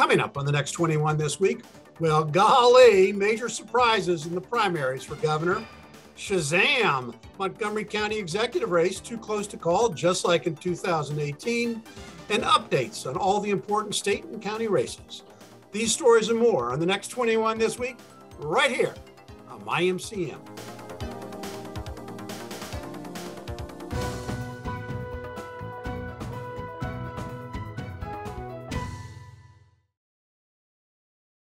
Coming up on the next 21 This Week, well, golly, major surprises in the primaries for governor. Shazam! Montgomery County executive race too close to call, just like in 2018, and updates on all the important state and county races. These stories and more on the next 21 This Week, right here on MyMCM.